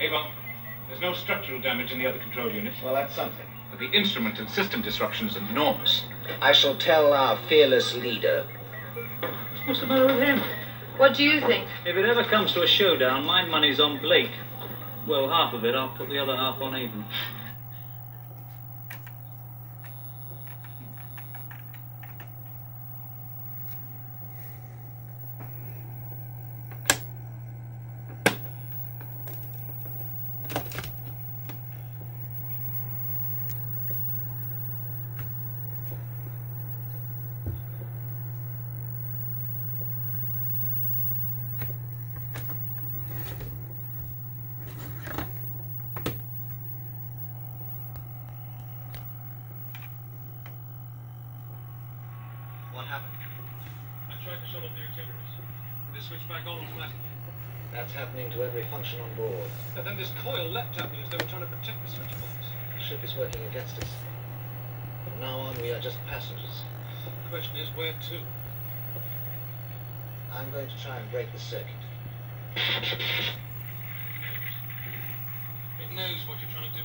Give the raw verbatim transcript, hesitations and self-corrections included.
Avon, there's no structural damage in the other control units. Well, that's something. But the instrument and system disruption is enormous. I shall tell our fearless leader. What's the matter with him? What do you think? If it ever comes to a showdown, my money's on Blake. Well, half of it. I'll put the other half on Avon. What happened? I tried to shut off the auxiliaries, but they switched back on automatically. That's happening to every function on board. And then this coil leapt at me as they were trying to protect the switchbox. The ship is working against us. From now on, we are just passengers. The question is, where to? I'm going to try and break the circuit. It knows. It knows what you're trying to do.